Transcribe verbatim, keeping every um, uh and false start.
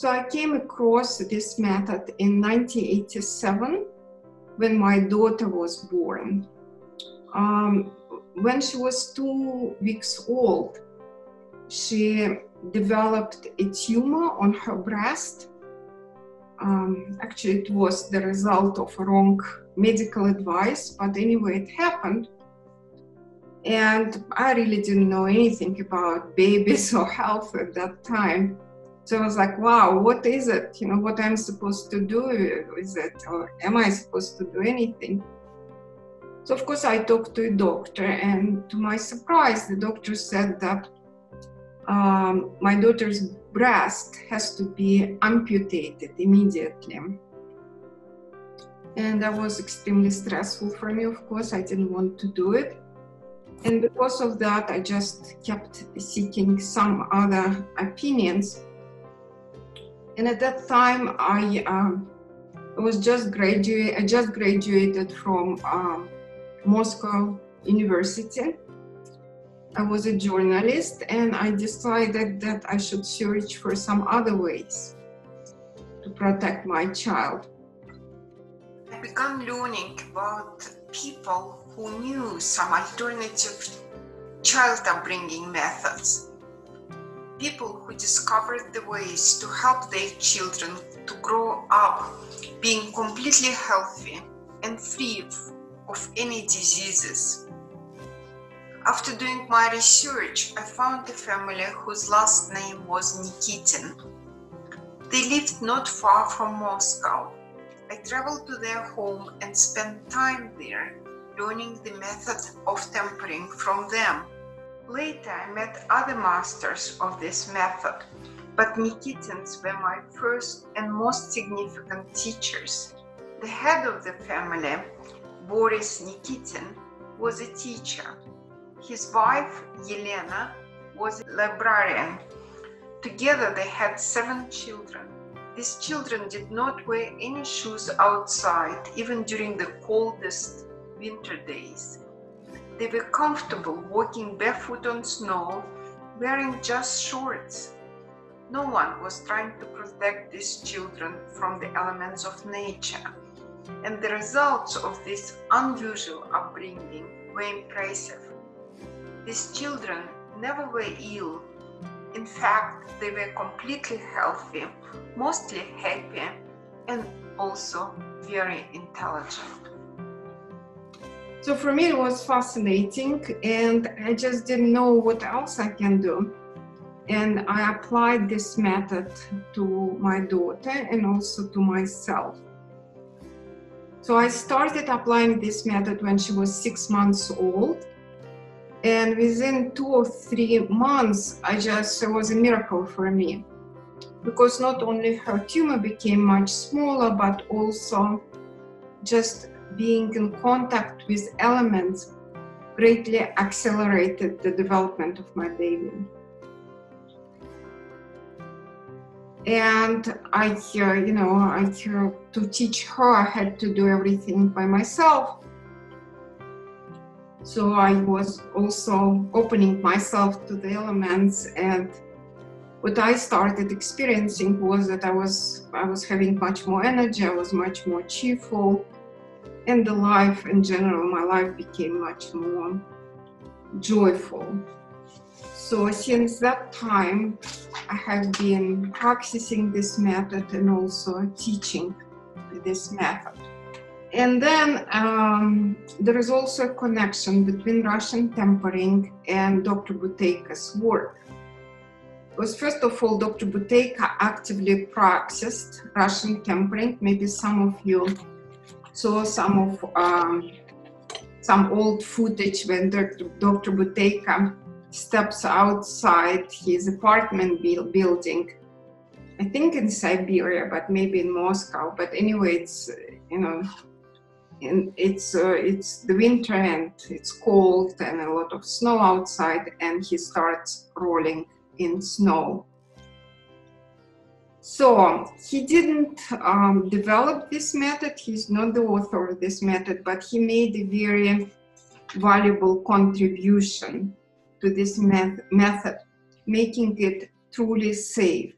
So I came across this method in nineteen eighty-seven when my daughter was born. Um, when she was two weeks old, she developed a tumor on her breast. Um, actually, it was the result of wrong medical advice, but anyway, it happened. And I really didn't know anything about babies or health at that time. So I was like, wow, what is it? You know, what I'm supposed to do with it? Or am I supposed to do anything? So of course, I talked to a doctor, and to my surprise, the doctor said that um, my daughter's breast has to be amputated immediately. And that was extremely stressful for me, of course. I didn't want to do it. And because of that, I just kept seeking some other opinions. And at that time, I um, was just graduate. I just graduated from um, Moscow University. I was a journalist, and I decided that I should search for some other ways to protect my child. I began learning about people who knew some alternative child upbringing methods. People who discovered the ways to help their children to grow up being completely healthy and free of any diseases. After doing my research, I found a family whose last name was Nikitin. They lived not far from Moscow. I traveled to their home and spent time there, learning the method of tempering from them. Later, I met other masters of this method, but Nikitins were my first and most significant teachers. The head of the family, Boris Nikitin, was a teacher. His wife, Yelena, was a librarian. Together they had seven children. These children did not wear any shoes outside, even during the coldest winter days. They were comfortable walking barefoot on snow, wearing just shorts. No one was trying to protect these children from the elements of nature, and the results of this unusual upbringing were impressive. These children never were ill. In fact, they were completely healthy, mostly happy, and also very intelligent. So for me, it was fascinating, and I just didn't know what else I can do. And I applied this method to my daughter and also to myself. So I started applying this method when she was six months old. And within two or three months, I just, it was a miracle for me, because not only her tumor became much smaller, but also just being in contact with elements greatly accelerated the development of my baby. And I, you know, I, to teach her, I had to do everything by myself. So I was also opening myself to the elements, and what I started experiencing was that I was I was having much more energy, I was much more cheerful, and the life in general, my life became much more joyful. So since that time, I have been practicing this method and also teaching this method. And then um, there is also a connection between Russian tempering and Doctor Buteyka's work. Because first of all, Doctor Buteyka actively practiced Russian tempering. Maybe some of you saw some of um, some old footage when Doctor Buteyka steps outside his apartment build building. I think in Siberia, but maybe in Moscow. But anyway, it's you know. And it's, uh, it's the winter, and it's cold, and a lot of snow outside, and he starts rolling in snow. So he didn't um, develop this method, he's not the author of this method, but he made a very valuable contribution to this met method, making it truly safe.